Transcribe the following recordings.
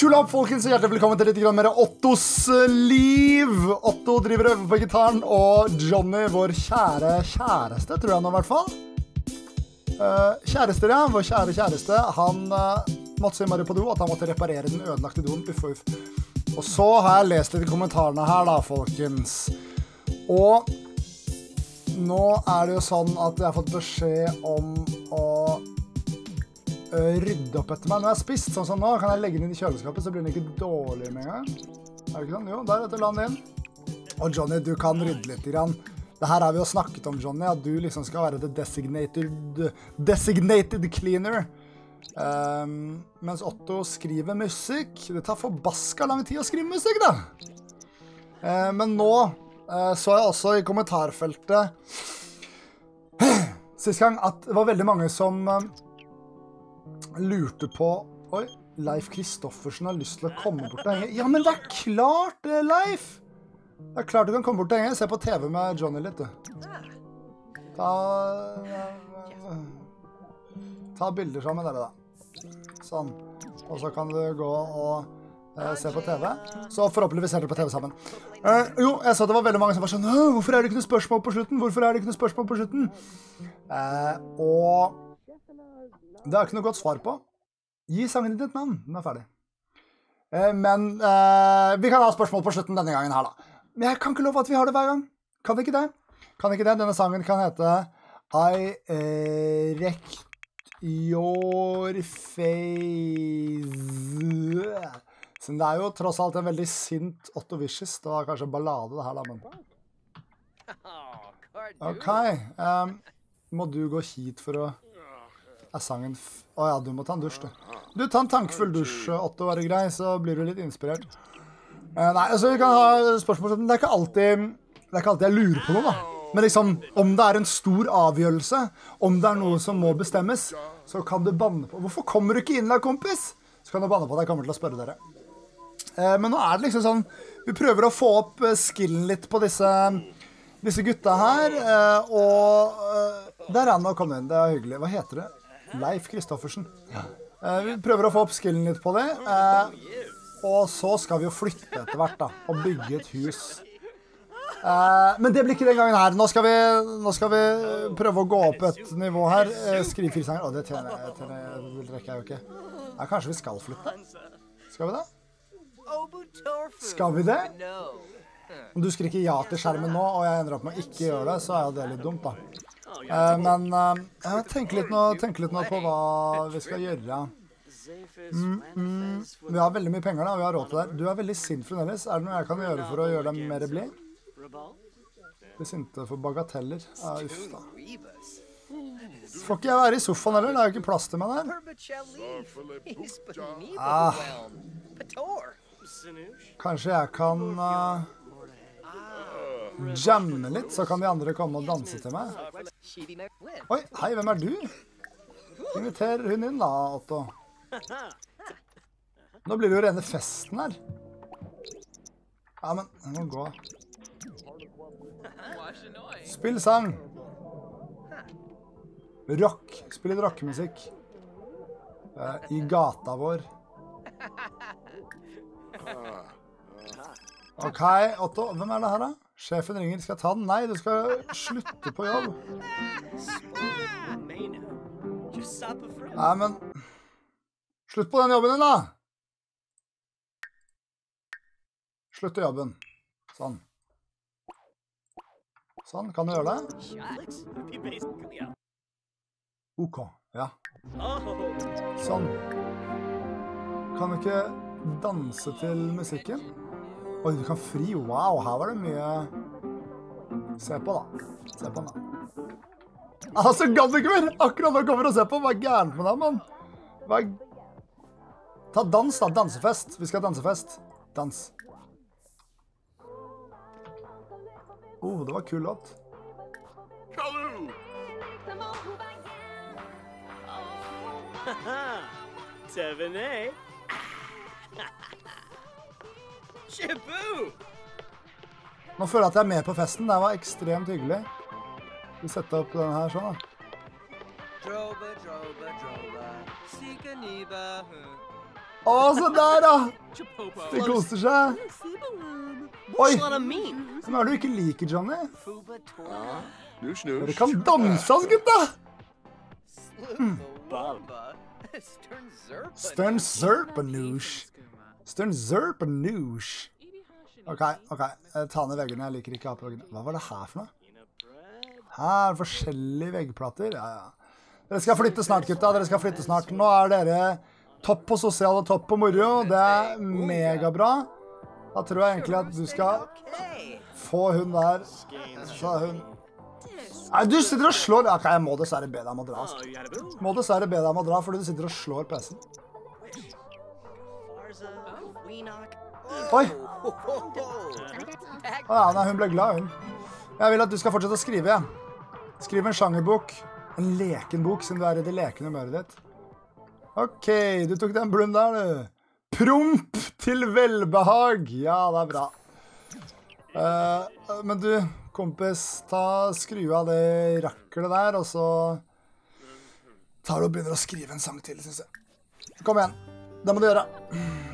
Kula opp, folkens, og hjertelig velkommen til litt mer Ottos Liv. Otto driver og øver på gitaren, og Johnny, vår kjæreste, tror jeg nå i hvert fall. Kjærester, ja. Vår kjæreste, han måtte si Marie på do at han måtte reparere den ødelagte doen. Og så har jeg lest litt i kommentarene her da, folkens. Og nå er det jo sånn at jeg har fått beskjed om å rydde opp etter meg når jeg har spist, sånn som nå. Kan jeg legge den inn i kjøleskapet, så blir den ikke dårlig med en gang. Er det ikke sånn? Jo, der vet du, la den inn. Og Johnny, du kan rydde litt i den. Det her har vi jo snakket om, Johnny, at du liksom skal være the designated cleaner. Mens Otto skriver musikk. Det tar forbaska lang tid å skrive musikk, da. Men nå så jeg også i kommentarfeltet siste gang at det var veldig mange som lurte på, oi, Leif Kristoffersen har lyst til å komme bort til henne. Ja, men det er klart, Leif! Det er klart du kan komme bort til henne. Se på TV med Johnny litt, du. Ta bilder sammen med dere, da. Sånn. Og så kan du gå og se på TV. Så forhåpentligvis ser dere på TV sammen. Jo, jeg så det var veldig mange som var sånn, hvorfor er det ikke noe spørsmål på slutten? Og det er ikke noe godt svar på. Gi sangen ditt et navn. Den er ferdig. Men vi kan ha spørsmål på slutten denne gangen her, da. Men jeg kan ikke love at vi har det hver gang. Kan ikke det? Kan ikke det? Denne sangen kan hete I Wrecked Your Face. Så det er jo tross alt en veldig sint Otto Vicious. Det var kanskje en ballade det her, da, men Ok. Må du gå hit for å er sangen ja, du må ta en dusj, du. Du, ta en tankfull dusj, Otto, være grei, så blir du litt inspirert. Nei, altså, vi kan ha spørsmål. Det er ikke alltid, jeg lurer på noe, da. Men liksom, om det er en stor avgjørelse, om det er noe som må bestemmes, så kan du banne på. Hvorfor kommer du ikke inn der, kompis? Så kan du banne på at jeg kommer til å spørre dere. Men nå er det liksom sånn, vi prøver å få opp skillen litt på disse gutta her, og der er han å komme inn, det er hyggelig. Hva heter det? Leif Kristoffersen. Vi prøver å få opp skillen litt på det. Og så skal vi jo flytte etter hvert, da, og bygge et hus. Men det blir ikke den gangen her. Nå skal vi prøve å gå opp et nivå her. Skrive 4 sanger. Å, det rekker jeg jo ikke. Ja, kanskje vi skal flytte. Skal vi det? Skal vi det? Om du skriker ja til skjermen nå, og jeg ender opp med å ikke gjøre det, så er jo det litt dumt, da. Men jeg tenker litt nå på hva vi skal gjøre. Vi har veldig mye penger, da. Vi har råd til det. Du er veldig sint fremdeles. Er det noe jeg kan gjøre for å gjøre dem mer blid? De sinte for bagateller. Ja, uff da. Får ikke jeg være i sofaen heller? Det er jo ikke plass til meg der. Kanskje jeg kan jamme litt, så kan de andre komme og danse til meg. Oi, hei, hvem er du? Inviter hun inn da, Otto. Nå blir det jo rene festen her. Ja, men, jeg må gå. Spill sang. Rock. Spill litt rockmusikk. I gata vår. Ok, Otto, hvem er det her da? Sjefen ringer, skal jeg ta den? Nei, du skal slutte på jobb. Nei, men slutt på den jobben din, da! Slutt på jobben. Sånn. Sånn, kan du gjøre det? Ok, ja. Sånn. Kan du ikke danse til musikken? Oi, du kan fri. Wow, her var det mye. Se på, da. Se på den, da. Altså, gadd ikke mer. Akkurat nå kommer du og ser på. Hva er gærent med deg, mann? Ta dans, da. Dansefest. Vi skal ha dansefest. Dans. Det var kul låt. Tevenei. Nå føler jeg at jeg er med på festen. Det var ekstremt hyggelig. Vi setter opp denne her sånn, da. Å, se der da! Det koser seg. Oi, hvem er det du ikke liker, Johnny? Dere kan danses, gutta! Stern Serpenouche. Stern Serpenouche. Ok, ta ned veggene, jeg liker ikke apeveggene. Hva var det her for noe? Her, forskjellige veggplater, ja. Dere skal flytte snart, gutta, dere skal flytte snart. Nå er dere topp på sosial og topp på moro, det er megabra. Da tror jeg egentlig at du skal få hun der. Så hun... Nei, du sitter og slår... Ok, jeg må dessverre be deg om å dra. Må dessverre be deg om å dra, fordi du sitter og slår PC-en. Oi! Å ja, nei, hun ble glad, hun. Jeg vil at du skal fortsette å skrive, ja. Skriv en sjangerbok. En lekenbok, siden du er i det lekende humøret ditt. Ok, du tok den blund der, du. Promp til velbehag. Ja, det er bra. Men du... Kompis, skru av det rakkelet der, og så tar du og begynner å skrive en sang til, synes jeg. Kom igjen, det må du gjøre.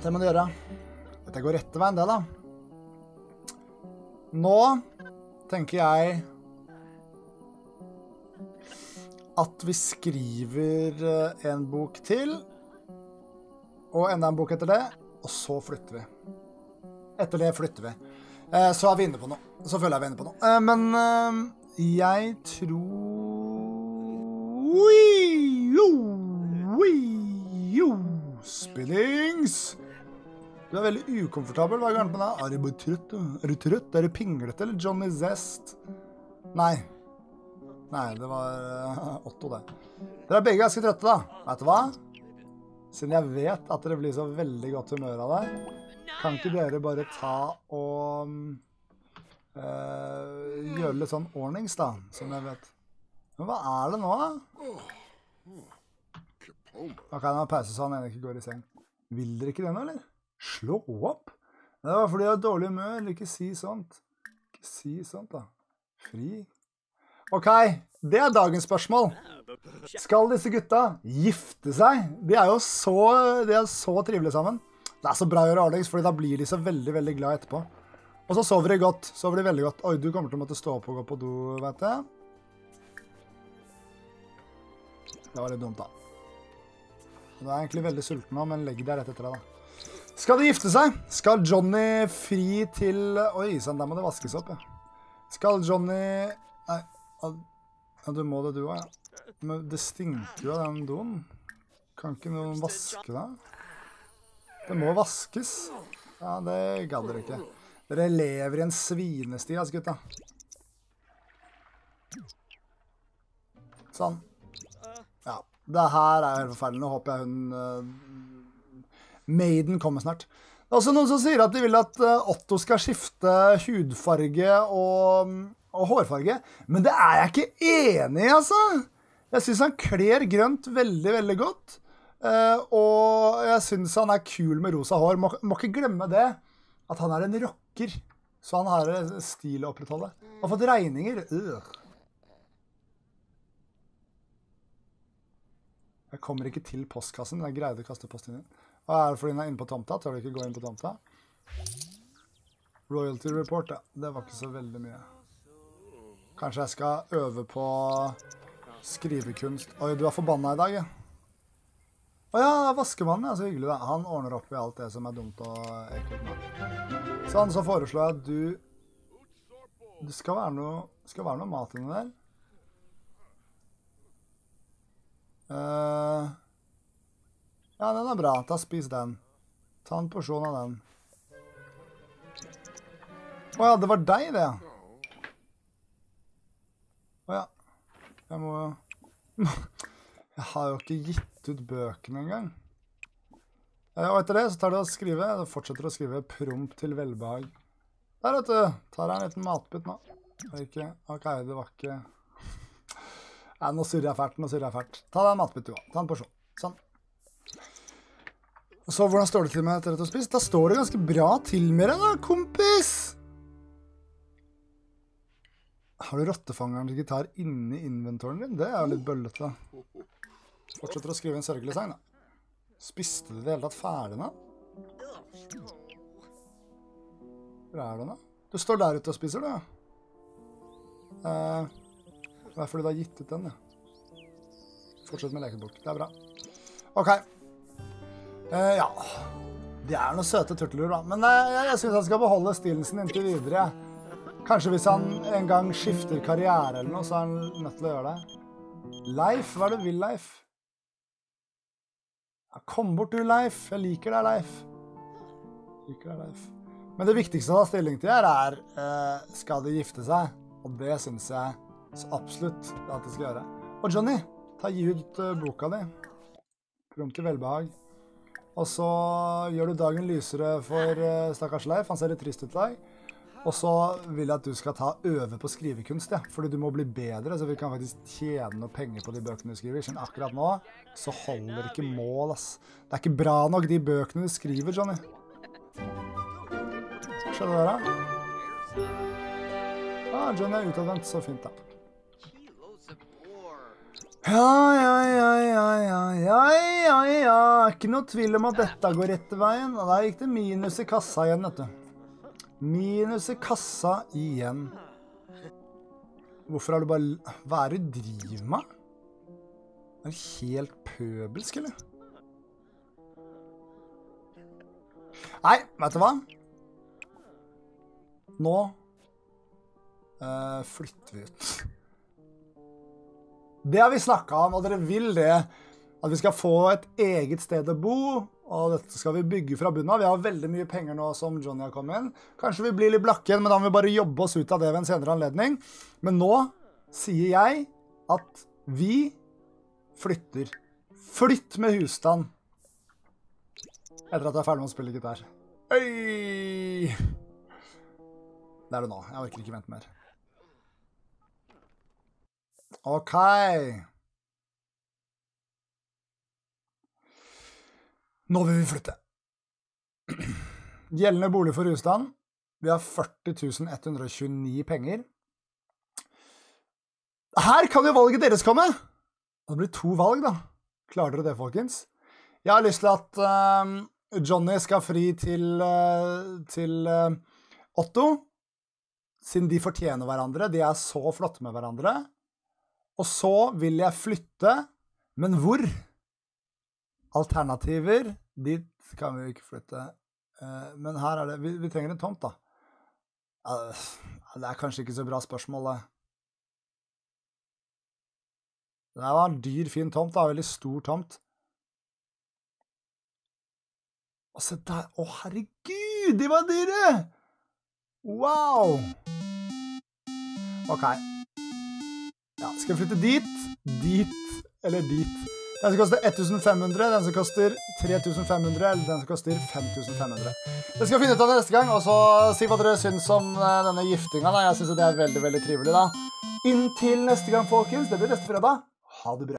Det må du gjøre. Dette går rette veien det da. Nå tenker jeg at vi skriver en bok til, og enda en bok etter det, og så flytter vi. Etter det flytter vi. Så er vi inne på noe. Så føler jeg vi er inne på noe. Men jeg tror... Spillings! Du er veldig ukomfortabel. Hva er galt med deg? Er du trøtt? Er du trøtt? Er du pinglete? Eller Johnny Zest? Nei. Nei, det var Otto det. Dere er begge ganske trøtte da. Vet du hva? Siden jeg vet at dere blir så veldig godt humør av deg. Kan ikke dere bare ta og gjøre litt sånn ordnings da, som jeg vet. Men hva er det nå da? Ok, den har pause så han ennå ikke går i seng. Vil dere ikke det nå, eller? Slå opp? Det var fordi jeg har dårlig humør, ikke si sånt. Ikke si sånt da. Fri. Ok, det er dagens spørsmål. Skal disse gutta gifte seg? De er jo så trivelige sammen. Det er så bra å gjøre ordnings, fordi da blir de så veldig, veldig glad etterpå. Og så sover de godt, sover de veldig godt. Oi, du kommer til å måtte stå opp og gå på do, vet jeg. Det var litt dumt da. Du er egentlig veldig sulten nå, men legg deg rett etter deg da. Skal de gifte seg? Skal Johnny fri til... Oi, sånn, der må det vaskes opp, ja. Skal Johnny... Nei, ja, du må det du også, ja. Men det stinker jo av den doen. Kan ikke noen vaske deg? Det må vaskes. Ja, det gadd dere ikke. Dere lever i en svinesti, ass gutta. Sånn. Ja, det her er helt forferdelig. Nå håper jeg hun... Maiden kommer snart. Det er også noen som sier at de vil at Otto skal skifte hudfarge og hårfarge. Men det er jeg ikke enig i, altså. Jeg synes han kler grønt veldig, veldig godt. Og jeg synes han er kul med rosa hår. Må ikke glemme det, at han er en rocker, så han har stil å opprettholde. Han har fått regninger. Jeg kommer ikke til postkassen, jeg greide å kaste posten inn. Hva er det fordi han er inne på tomta? Tør du ikke gå inn på tomta? Royalty report, ja. Det var ikke så veldig mye. Kanskje jeg skal øve på skrivekunst. Oi, du er forbanna i dag, ja. Åja, vaskemannen er så hyggelig da. Han ordner opp i alt det som er dumt og ekkelt med. Sånn, så foreslår jeg at du skal være noe mat inne der. Ja, den er bra. Ta spis den. Ta en porsjon av den. Åja, det var deg det. Åja. Jeg må... Jeg har jo ikke gitt ut bøkene engang. Og etter det så tar du og skriver, og fortsetter å skrive prompt til velbehag. Der vet du, tar jeg en liten matbit nå. Ok, det var ikke... Nei, nå surrer jeg fælt. Ta deg en matbit, du. Ta en porsjon. Sånn. Så hvordan står det til med etter at du har spist? Da står det ganske bra til med deg da, kompis! Har du rottefangeren til gitar inne i inventoren din? Det er jo litt bøllete da. Fortsetter å skrive en sørgelig sang da. Spiste du det hele tatt ferdene? Hvor er du nå? Du står der ute og spiser, du. Det er fordi du har gitt ut den, ja. Fortsett med lekebok. Det er bra. Ok. Ja. Det er noen søte turtelur, da. Men jeg synes han skal beholde stilen sin inntil videre. Kanskje hvis han en gang skifter karriere eller noe, så er han nødt til å gjøre det. Leif, hva er det du vil, Leif? Ja, kom bort du, Leif. Jeg liker deg, Leif. Men det viktigste å ta stilling til her er, skal de gifte seg? Og det synes jeg så absolutt at de skal gjøre. Og Johnny, gi ut boka di. Krom til velbehag. Og så gjør du dagen lysere for stakkars Leif. Han ser litt trist ut i dag. Og så vil jeg at du skal øve på skrivekunst, ja. Fordi du må bli bedre, så vi kan faktisk tjene noe penger på de bøkene du skriver. Skjønner akkurat nå, så holder ikke mål, ass. Det er ikke bra nok de bøkene du skriver, Johnny. Skjønner du det? Ja, Johnny er utadvendt, så fint da. Ja. Ikke noe tvil om at dette går rett i veien. Og der gikk det minus i kassa igjen, vet du. Minus i kassa igjen. Hvorfor har du bare... Hva er det du driver med? Er det helt pøbelsk, eller? Nei, vet du hva? Nå flytter vi ut. Det har vi snakket om, og dere vil det. At vi skal få et eget sted å bo. Og dette skal vi bygge fra bunnen av. Vi har veldig mye penger nå som Johnny har kommet inn. Kanskje vi blir litt blakke igjen, men da må vi bare jobbe oss ut av det ved en senere anledning. Men nå sier jeg at vi flytter. Flytt med husstand. Etter at jeg er ferdig med å spille gitar. Øy! Det er det nå. Jeg orker ikke vente mer. Ok. Nå vil vi flytte. Gjeldende bolig for husstand. Vi har 40.129 penger. Her kan jo valget deres komme. Det blir 2 valg, da. Klarer dere det, folkens? Jeg har lyst til at Johnny skal fri til Otto. Siden de fortjener hverandre. De er så flotte med hverandre. Og så vil jeg flytte. Men hvor? Alternativer, dit kan vi jo ikke flytte. Men her er det, vi trenger en tomt da. Det er kanskje ikke så bra spørsmål. Det var en dyr, fin tomt da, veldig stor tomt. Og se der, å herregud, de var dyre! Wow! Ok. Ja, skal vi flytte dit, eller dit? Den som koster 1500, den som koster 3500, eller den som koster 5500. Det skal vi finne ut av det neste gang, og så si hva dere synes om denne giftinga. Jeg synes det er veldig, veldig trivelig da. Inntil neste gang, folkens. Det blir neste fredag. Ha det bra.